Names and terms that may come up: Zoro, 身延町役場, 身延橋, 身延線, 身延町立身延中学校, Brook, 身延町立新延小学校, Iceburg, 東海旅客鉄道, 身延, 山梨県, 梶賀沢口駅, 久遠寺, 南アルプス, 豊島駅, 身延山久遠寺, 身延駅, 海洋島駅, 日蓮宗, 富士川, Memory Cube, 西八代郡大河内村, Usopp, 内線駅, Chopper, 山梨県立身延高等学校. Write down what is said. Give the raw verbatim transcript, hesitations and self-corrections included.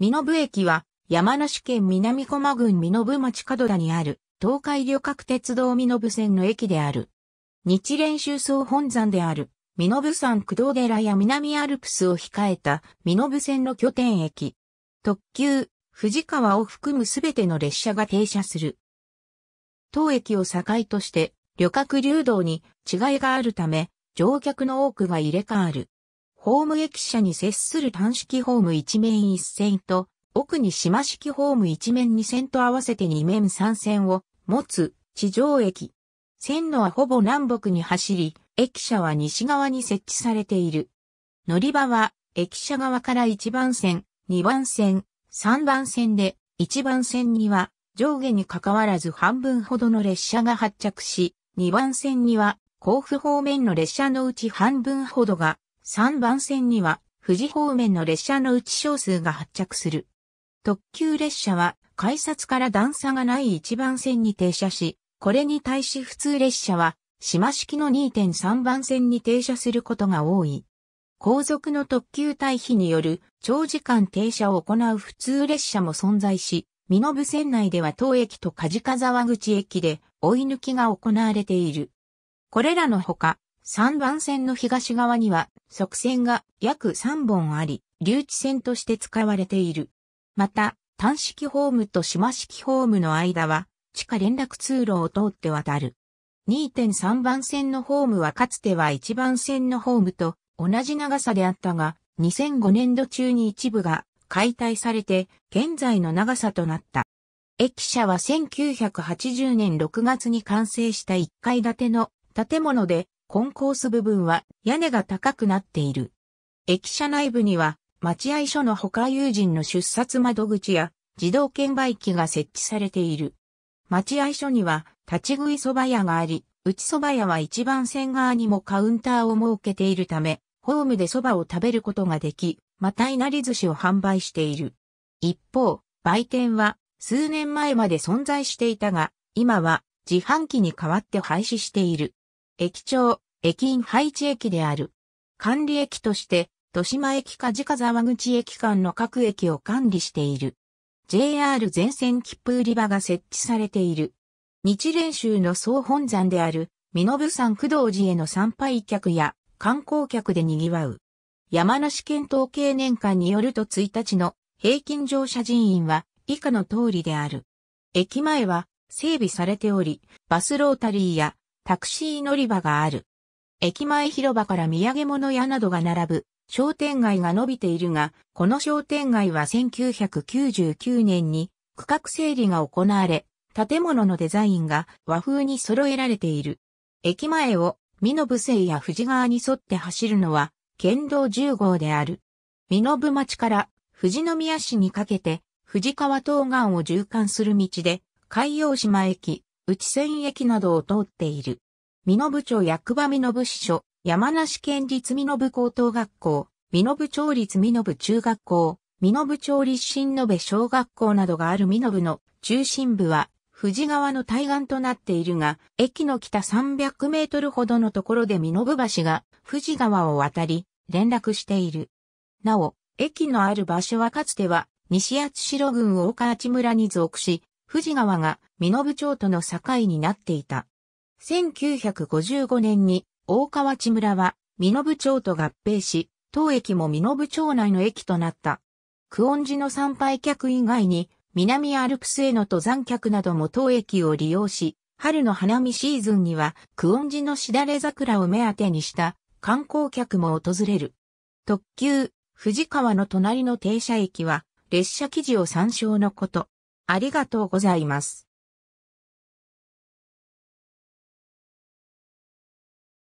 身延駅は山梨県南小間郡身延町門田にある東海旅客鉄道身延線の駅である。日蓮宗総本山である身延山工藤寺や南アルプスを控えた身延線の拠点駅。特急、富士川を含むすべての列車が停車する。当駅を境として旅客流動に違いがあるため乗客の多くが入れ替わる。ホーム駅舎に接する単式ホーム一面一線と、奥に島式ホーム一面二線と合わせて二面三線を持つ地上駅。線路はほぼ南北に走り、駅舎は西側に設置されている。乗り場は駅舎側からいちばんせん、にばんせん、さんばんせんで、いちばんせんには上下に関わらず半分ほどの列車が発着し、にばんせんには甲府方面の列車のうち半分ほどが、さんばんせんには富士方面の列車のうち少数が発着する。特急列車は改札から段差がないいちばんせんに停車し、これに対し普通列車は島式の にてんさんばんせんに停車することが多い。後続の特急退避による長時間停車を行う普通列車も存在し、身延線内では当駅と梶賀沢口駅で追い抜きが行われている。これらのほか、さんばんせんの東側には側線が約さんぼんあり、留置線として使われている。また、単式ホームと島式ホームの間は、地下連絡通路を通って渡る。にてんさんばんせんのホームはかつてはいちばんせんのホームと同じ長さであったが、にせんごねん度中に一部が解体されて、現在の長さとなった。駅舎はせんきゅうひゃくはちじゅうねんろくがつに完成したいっかい建ての建物で、コンコース部分は屋根が高くなっている。駅舎内部には待合所のほか有人の出札窓口や自動券売機が設置されている。待合所には立ち食いそば屋があり、打ちそば屋はいちばんせん側にもカウンターを設けているため、ホームでそばを食べることができ、またいなり寿司を販売している。一方、売店は数年前まで存在していたが、今は自販機に代わって廃止している。駅長、駅員配置駅である。管理駅として、豊島駅梶賀沢口駅間の各駅を管理している。ジェイアール 全線切符売り場が設置されている。日蓮宗の総本山である、身延山工藤寺への参拝客や観光客で賑わう。山梨県統計年間によるといちにちの平均乗車人員は以下の通りである。駅前は整備されており、バスロータリーやタクシー乗り場がある。駅前広場から土産物屋などが並ぶ商店街が伸びているが、この商店街はせんきゅうひゃくきゅうじゅうきゅうねんに区画整理が行われ、建物のデザインが和風に揃えられている。駅前を身延線や富士川に沿って走るのは県道じゅうごうである。身延町から富士宮市にかけて富士川東岸を縦貫する道で、海洋島駅、内線駅などを通っている。身延町役場身延支所、山梨県立身延高等学校、身延町立身延中学校、身延町立新延小学校などがある身延の中心部は、富士川の対岸となっているが、駅の北さんびゃくメートルほどのところで身延橋が富士川を渡り、連絡している。なお、駅のある場所はかつては、西八代郡大河内村に属し、富士川が身延町との境になっていた。せんきゅうひゃくごじゅうごねんに大河内村は身延町と合併し、当駅も身延町内の駅となった。久遠寺の参拝客以外に南アルプスへの登山客なども当駅を利用し、春の花見シーズンには久遠寺のしだれ桜を目当てにした観光客も訪れる。特急、富士川の隣の停車駅は列車記事を参照のこと。ありがとうございます。